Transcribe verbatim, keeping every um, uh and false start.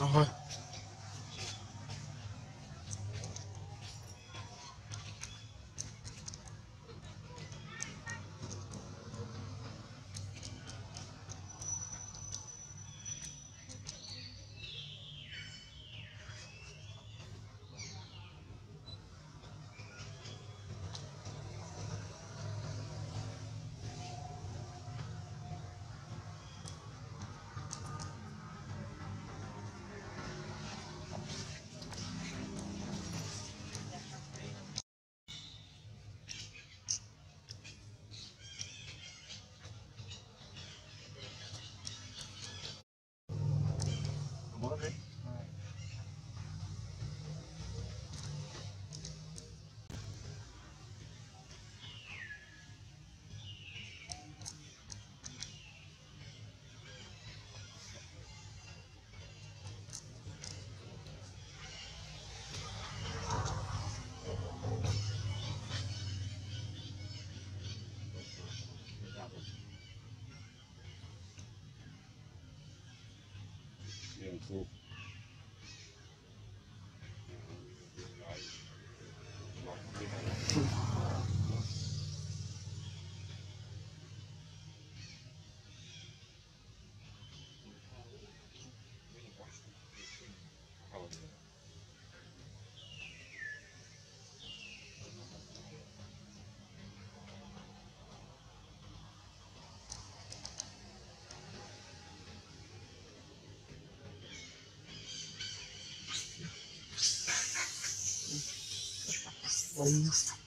Aham. Cool. Please.